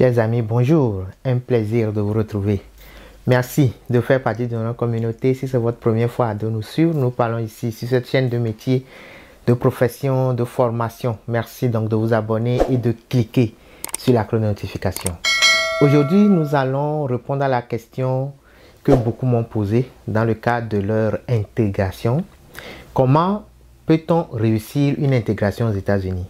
Chers amis, bonjour, un plaisir de vous retrouver. Merci de faire partie de notre communauté. Si c'est votre première fois de nous suivre, nous parlons ici sur cette chaîne de métiers, de profession, de formation. Merci donc de vous abonner et de cliquer sur la cloche de notification. Aujourd'hui, nous allons répondre à la question que beaucoup m'ont posée dans le cadre de leur intégration. Comment peut-on réussir une intégration aux États-Unis?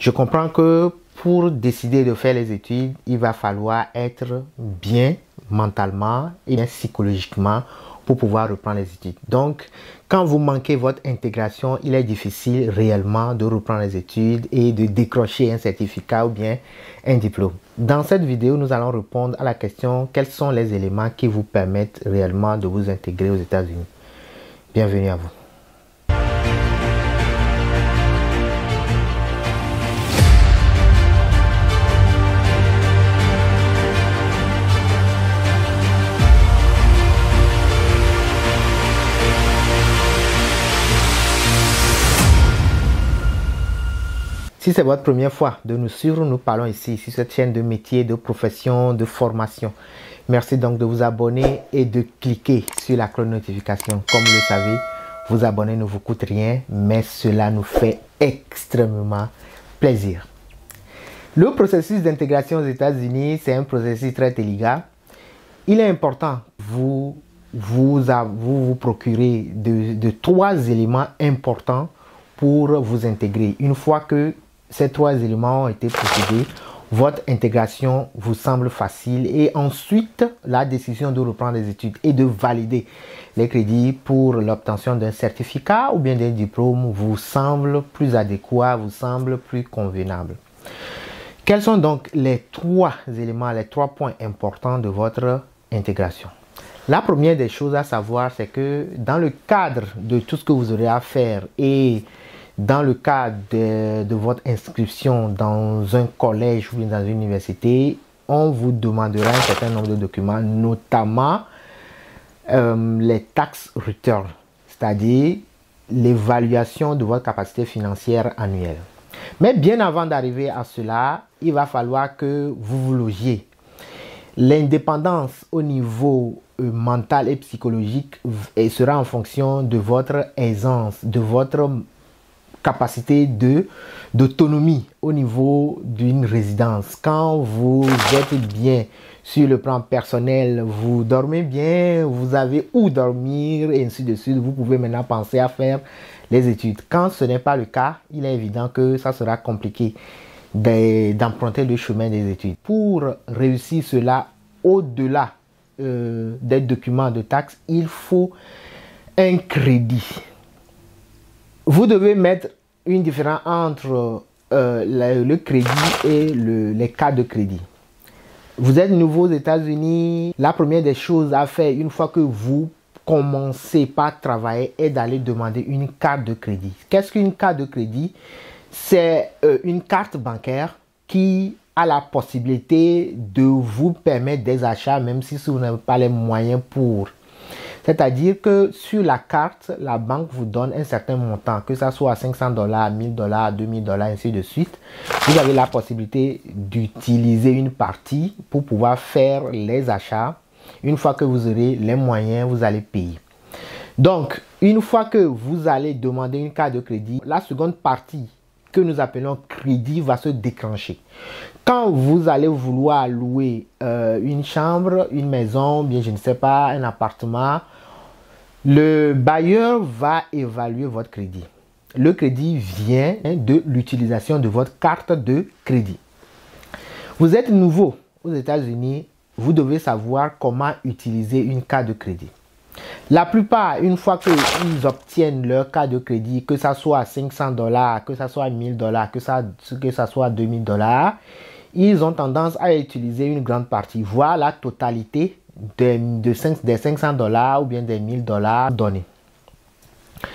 Je comprends que pour décider de faire les études, il va falloir être bien mentalement et bien psychologiquement pour pouvoir reprendre les études. Donc, quand vous manquez votre intégration, il est difficile réellement de reprendre les études et de décrocher un certificat ou bien un diplôme. Dans cette vidéo, nous allons répondre à la question: quels sont les éléments qui vous permettent réellement de vous intégrer aux États-Unis? Bienvenue à vous. Si c'est votre première fois de nous suivre, nous parlons ici sur cette chaîne de métiers, de profession, de formation. Merci donc de vous abonner et de cliquer sur la cloche de notification. Comme vous le savez, vous abonner ne vous coûte rien, mais cela nous fait extrêmement plaisir. Le processus d'intégration aux États-Unis, c'est un processus très délicat. Il est important que vous procurez de trois éléments importants pour vous intégrer. Une fois que ces trois éléments ont été procédés, votre intégration vous semble facile et ensuite la décision de reprendre les études et de valider les crédits pour l'obtention d'un certificat ou bien d'un diplôme vous semble plus adéquat, vous semble plus convenable. Quels sont donc les trois éléments, les trois points importants de votre intégration? La première des choses à savoir, c'est que dans le cadre de tout ce que vous aurez à faire et dans le cadre de votre inscription dans un collège ou dans une université, on vous demandera un certain nombre de documents, notamment les tax returns, c'est-à-dire l'évaluation de votre capacité financière annuelle. Mais bien avant d'arriver à cela, il va falloir que vous vous logiez. L'indépendance au niveau mental et psychologique sera en fonction de votre aisance, de votre capacité d'autonomie au niveau d'une résidence. Quand vous êtes bien sur le plan personnel, vous dormez bien, vous avez où dormir et ainsi de suite, vous pouvez maintenant penser à faire les études. Quand ce n'est pas le cas, il est évident que ça sera compliqué d'emprunter le chemin des études. Pour réussir cela, au-delà des documents de taxes, il faut un crédit. Vous devez mettre une différence entre le crédit et les cas de crédit. Vous êtes nouveau aux États-Unis, la première des choses à faire une fois que vous commencez par travailler est d'aller demander une carte de crédit. Qu'est-ce qu'une carte de crédit? C'est une carte bancaire qui a la possibilité de vous permettre des achats, même si vous n'avez pas les moyens pour. C'est-à-dire que sur la carte, la banque vous donne un certain montant, que ça soit à $500, $1000, $2000, ainsi de suite. Vous avez la possibilité d'utiliser une partie pour pouvoir faire les achats. Une fois que vous aurez les moyens, vous allez payer. Donc, une fois que vous allez demander une carte de crédit, la seconde partie que nous appelons crédit va se déclencher. Quand vous allez vouloir louer une chambre, une maison, bien je ne sais pas, un appartement, le bailleur va évaluer votre crédit. Le crédit vient de l'utilisation de votre carte de crédit. Vous êtes nouveau aux États-Unis, vous devez savoir comment utiliser une carte de crédit. La plupart, une fois qu'ils obtiennent leur carte de crédit, que ça soit à $500, que ça soit à $1000, que ça soit à $2000, ils ont tendance à utiliser une grande partie, voire la totalité des $500 ou bien des $1000 donnés.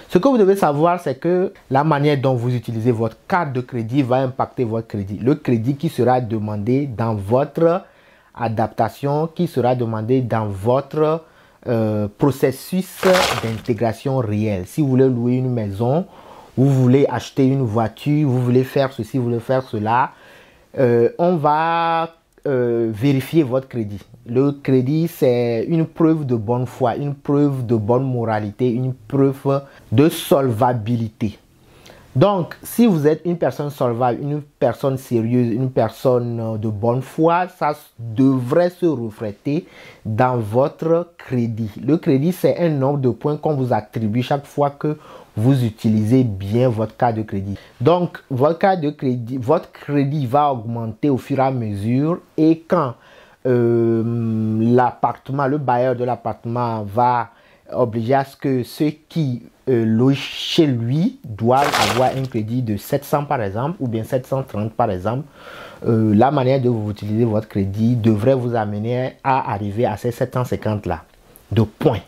Ce que vous devez savoir, c'est que la manière dont vous utilisez votre carte de crédit va impacter votre crédit. Le crédit qui sera demandé dans votre adaptation, qui sera demandé dans votre processus d'intégration réel. Si vous voulez louer une maison, vous voulez acheter une voiture, vous voulez faire ceci, vous voulez faire cela, on va vérifier votre crédit. Le crédit, c'est une preuve de bonne foi, une preuve de bonne moralité, une preuve de solvabilité. Donc, si vous êtes une personne solvable, une personne sérieuse, une personne de bonne foi, ça devrait se refléter dans votre crédit. Le crédit, c'est un nombre de points qu'on vous attribue chaque fois que vous utilisez bien votre carte de crédit. Donc, votre crédit va augmenter au fur et à mesure. Et quand l'appartement, le bailleur de l'appartement va obliger à ce que ceux qui logent chez lui doivent avoir un crédit de 700 par exemple, ou bien 730 par exemple, la manière de vous utiliser votre crédit devrait vous amener à arriver à ces 750 là de points.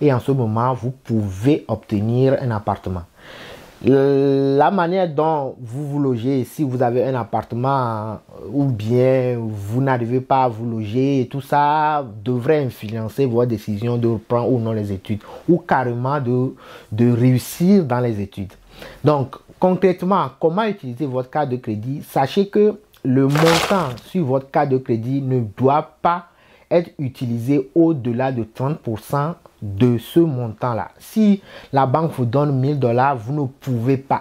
Et en ce moment, vous pouvez obtenir un appartement. La manière dont vous vous logez, si vous avez un appartement ou bien vous n'arrivez pas à vous loger, tout ça devrait influencer votre décision de reprendre ou non les études, ou carrément de réussir dans les études. Donc, concrètement, comment utiliser votre carte de crédit? Sachez que le montant sur votre carte de crédit ne doit pas être utilisé au-delà de 30% de ce montant-là. Si la banque vous donne 1000 $,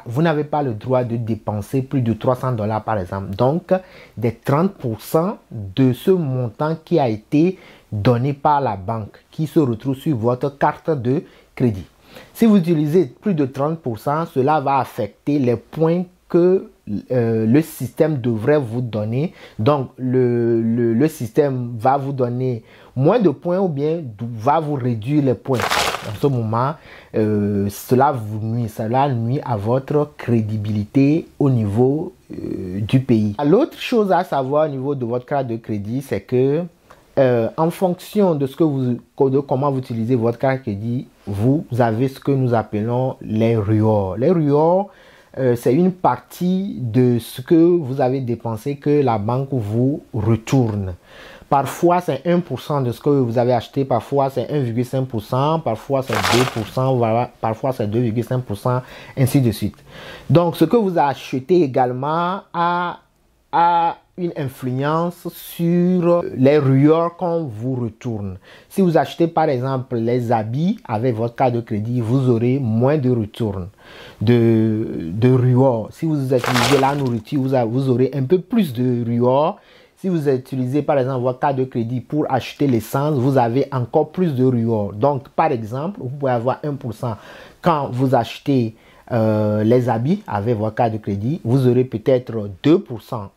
vous n'avez pas le droit de dépenser plus de 300 $ par exemple. Donc, des 30% de ce montant qui a été donné par la banque, qui se retrouve sur votre carte de crédit. Si vous utilisez plus de 30%, cela va affecter les points que le système devrait vous donner. Donc le système va vous donner moins de points ou bien va vous réduire les points. En ce moment, cela vous nuit, cela nuit à votre crédibilité au niveau du pays. L'autre chose à savoir au niveau de votre carte de crédit, c'est que en fonction de ce que comment vous utilisez votre carte de crédit, vous avez ce que nous appelons les rewards. Les rewards, c'est une partie de ce que vous avez dépensé que la banque vous retourne. Parfois, c'est 1% de ce que vous avez acheté. Parfois, c'est 1,5%. Parfois, c'est 2%. Parfois, c'est 2,5%. Ainsi de suite. Donc, ce que vous achetez également a une influence sur les rewards qu'on vous retourne. Si vous achetez par exemple les habits avec votre carte de crédit, vous aurez moins de retournes, de rewards. Si vous utilisez la nourriture, vous aurez un peu plus de rewards. Si vous utilisez par exemple votre carte de crédit pour acheter l'essence, vous avez encore plus de rewards. Donc par exemple, vous pouvez avoir 1% quand vous achetez les habits avec votre carte de crédit. Vous aurez peut-être 2%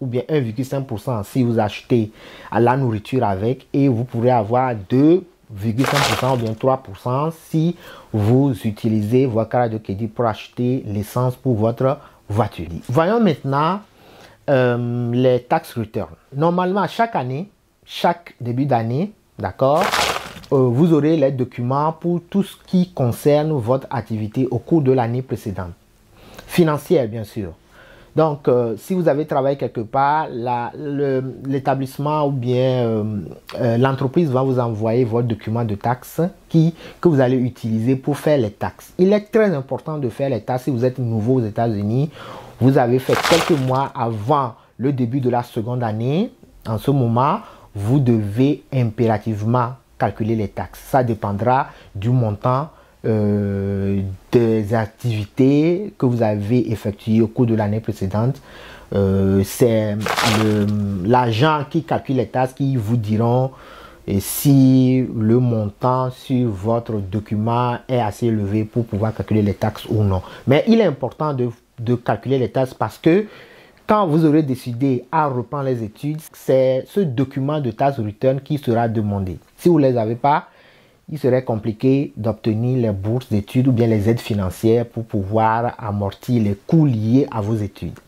ou bien 1,5% si vous achetez la nourriture avec, et vous pourrez avoir 2,5% ou bien 3% si vous utilisez votre carte de crédit pour acheter l'essence pour votre voiture. Voyons maintenant les tax returns. Normalement, chaque année, chaque début d'année, d'accord, vous aurez les documents pour tout ce qui concerne votre activité au cours de l'année précédente. Financière, bien sûr. Donc, si vous avez travaillé quelque part, l'établissement ou bien l'entreprise va vous envoyer votre document de taxes que vous allez utiliser pour faire les taxes. Il est très important de faire les taxes si vous êtes nouveau aux États-Unis. Vous avez fait quelques mois avant le début de la seconde année. En ce moment, vous devez impérativement calculer les taxes. Ça dépendra du montant des activités que vous avez effectuées au cours de l'année précédente. C'est l'agent qui calcule les taxes qui vous diront si le montant sur votre document est assez élevé pour pouvoir calculer les taxes ou non. Mais il est important de calculer les taxes parce que quand vous aurez décidé à reprendre les études, c'est ce document de tax return qui sera demandé. Si vous ne les avez pas, il serait compliqué d'obtenir les bourses d'études ou bien les aides financières pour pouvoir amortir les coûts liés à vos études.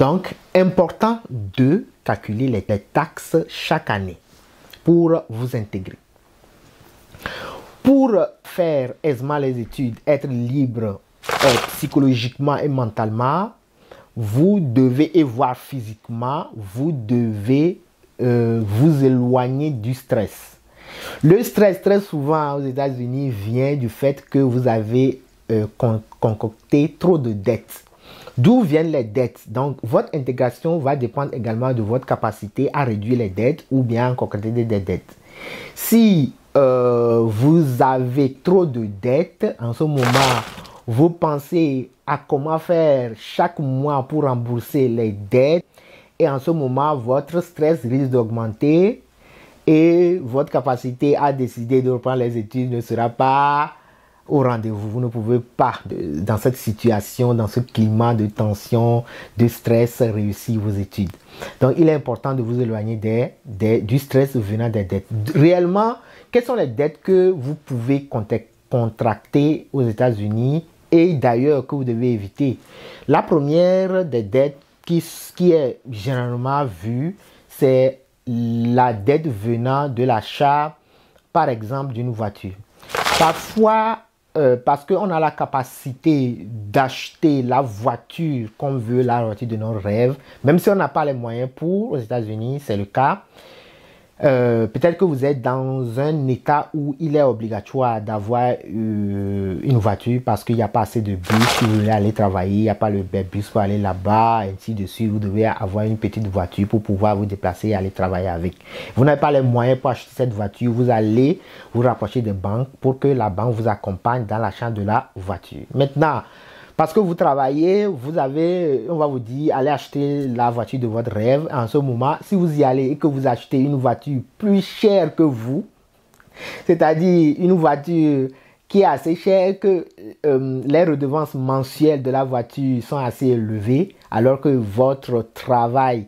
Donc, important de calculer les taxes chaque année pour vous intégrer. Pour faire aisément les études, être libre psychologiquement et mentalement, vous devez et voir physiquement, vous devez vous éloigner du stress. Le stress, très souvent aux États-Unis, vient du fait que vous avez concocté trop de dettes. D'où viennent les dettes? Donc, votre intégration va dépendre également de votre capacité à réduire les dettes ou bien à concrétiser des dettes. Si vous avez trop de dettes, en ce moment, vous pensez à comment faire chaque mois pour rembourser les dettes. Et en ce moment, votre stress risque d'augmenter et votre capacité à décider de reprendre les études ne sera pas au rendez-vous. Vous ne pouvez pas, dans cette situation, dans ce climat de tension, de stress, réussir vos études. Donc, il est important de vous éloigner du stress venant des dettes. Réellement, quelles sont les dettes que vous pouvez contracter aux États-Unis et d'ailleurs que vous devez éviter? La première des dettes qui est généralement vue, c'est la dette venant de l'achat, par exemple, d'une voiture. Parfois, parce qu'on a la capacité d'acheter la voiture qu'on veut, la voiture de nos rêves, même si on n'a pas les moyens pour, aux États-Unis, c'est le cas. Peut-être que vous êtes dans un état où il est obligatoire d'avoir une voiture parce qu'il n'y a pas assez de bus si vous voulez aller travailler, il n'y a pas le bus pour aller là-bas, ainsi de suite. Vous devez avoir une petite voiture pour pouvoir vous déplacer et aller travailler avec. Vous n'avez pas les moyens pour acheter cette voiture, vous allez vous rapprocher des banques pour que la banque vous accompagne dans l'achat de la voiture. Maintenant, parce que vous travaillez, vous avez, on va vous dire, allez acheter la voiture de votre rêve. En ce moment, si vous y allez et que vous achetez une voiture plus chère que vous, c'est-à-dire une voiture qui est assez chère, que les redevances mensuelles de la voiture sont assez élevées, alors que votre travail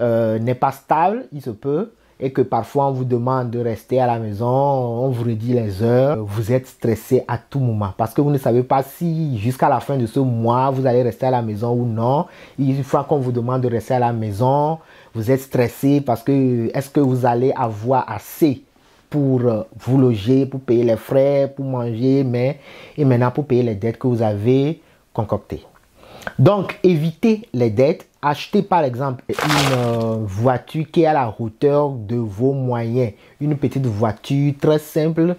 n'est pas stable, il se peut, et que parfois on vous demande de rester à la maison, on vous redit les heures, vous êtes stressé à tout moment parce que vous ne savez pas si jusqu'à la fin de ce mois, vous allez rester à la maison ou non. Une fois qu'on vous demande de rester à la maison, vous êtes stressé parce que est-ce que vous allez avoir assez pour vous loger, pour payer les frais, pour manger, et maintenant pour payer les dettes que vous avez concoctées. Donc, évitez les dettes. Achetez par exemple une voiture qui est à la hauteur de vos moyens. Une petite voiture très simple.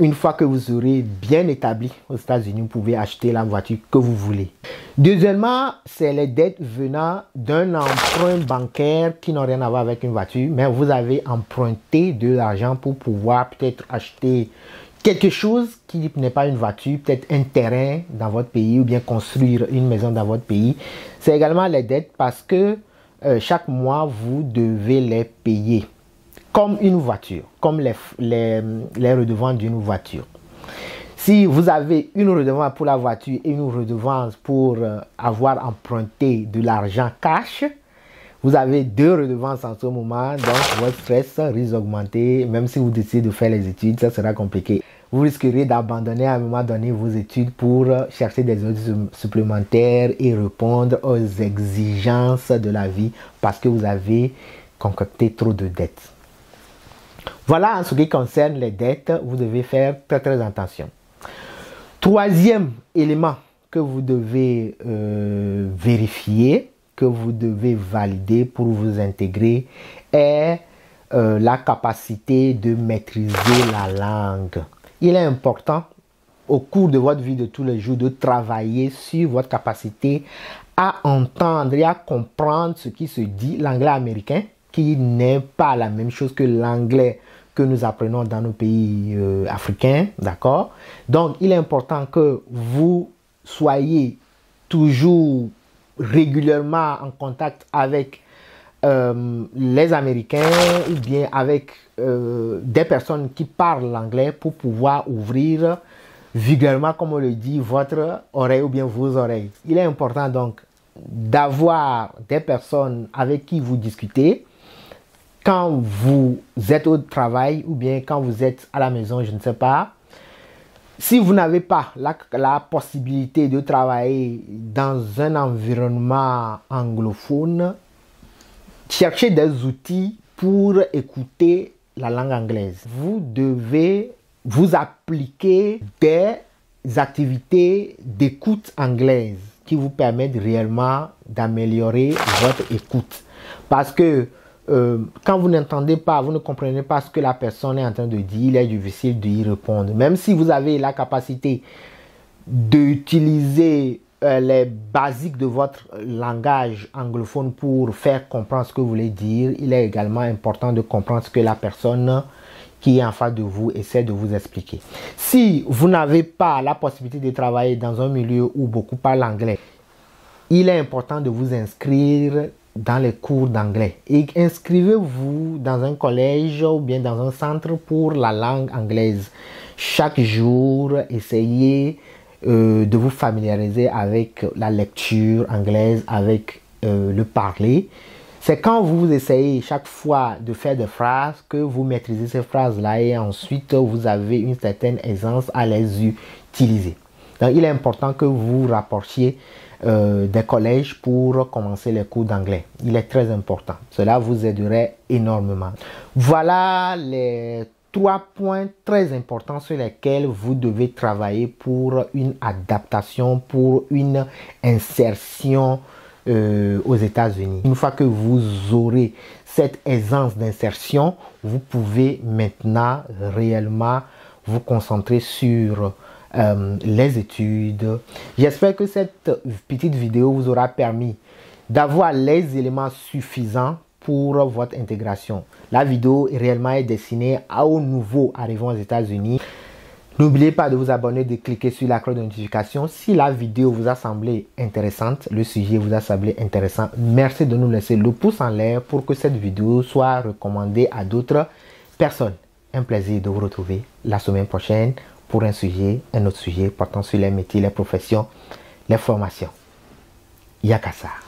Une fois que vous serez bien établi aux États-Unis, vous pouvez acheter la voiture que vous voulez. Deuxièmement, c'est les dettes venant d'un emprunt bancaire qui n'ont rien à voir avec une voiture. Mais vous avez emprunté de l'argent pour pouvoir peut-être acheter quelque chose qui n'est pas une voiture, peut-être un terrain dans votre pays ou bien construire une maison dans votre pays. C'est également les dettes parce que chaque mois, vous devez les payer comme une voiture, comme les redevances d'une voiture. Si vous avez une redevance pour la voiture et une redevance pour avoir emprunté de l'argent cash, vous avez deux redevances en ce moment, donc votre stress risque d'augmenter. Même si vous décidez de faire les études, ça sera compliqué. Vous risquerez d'abandonner à un moment donné vos études pour chercher des heures supplémentaires et répondre aux exigences de la vie parce que vous avez concocté trop de dettes. Voilà en ce qui concerne les dettes, vous devez faire très très attention. Troisième élément que vous devez vérifier, que vous devez valider pour vous intégrer est la capacité de maîtriser la langue. Il est important au cours de votre vie de tous les jours de travailler sur votre capacité à entendre et à comprendre ce qui se dit, l'anglais américain, qui n'est pas la même chose que l'anglais que nous apprenons dans nos pays africains, d'accord? Donc, il est important que vous soyez toujours régulièrement en contact avec les Américains ou bien avec des personnes qui parlent l'anglais pour pouvoir ouvrir vulgairement, comme on le dit, votre oreille ou bien vos oreilles. Il est important donc d'avoir des personnes avec qui vous discutez quand vous êtes au travail ou bien quand vous êtes à la maison, je ne sais pas. Si vous n'avez pas la possibilité de travailler dans un environnement anglophone, cherchez des outils pour écouter la langue anglaise. Vous devez vous appliquer des activités d'écoute anglaise qui vous permettent réellement d'améliorer votre écoute. Parce que quand vous n'entendez pas, vous ne comprenez pas ce que la personne est en train de dire, il est difficile d'y répondre. Même si vous avez la capacité d'utiliser les basiques de votre langage anglophone pour faire comprendre ce que vous voulez dire. Il est également important de comprendre ce que la personne qui est en face de vous essaie de vous expliquer. Si vous n'avez pas la possibilité de travailler dans un milieu où beaucoup parlent anglais, il est important de vous inscrire dans les cours d'anglais. Et inscrivez-vous dans un collège ou bien dans un centre pour la langue anglaise. Chaque jour, essayez de vous familiariser avec la lecture anglaise, avec le parler. C'est quand vous essayez chaque fois de faire des phrases que vous maîtrisez ces phrases-là et ensuite vous avez une certaine aisance à les utiliser. Donc, il est important que vous vous rapprochiez des collèges pour commencer les cours d'anglais. Il est très important. Cela vous aiderait énormément. Voilà les 3 points très importants sur lesquels vous devez travailler pour une adaptation, pour une insertion aux États-Unis. Une fois que vous aurez cette aisance d'insertion, vous pouvez maintenant réellement vous concentrer sur les études. J'espère que cette petite vidéo vous aura permis d'avoir les éléments suffisants pour votre intégration. La vidéo réellement est destinée aux nouveaux arrivants aux États-Unis. N'oubliez pas de vous abonner, de cliquer sur la cloche de notification. Si la vidéo vous a semblé intéressante, le sujet vous a semblé intéressant, merci de nous laisser le pouce en l'air pour que cette vidéo soit recommandée à d'autres personnes. Un plaisir de vous retrouver la semaine prochaine pour un sujet, un autre sujet portant sur les métiers, les professions, les formations. Yakasa.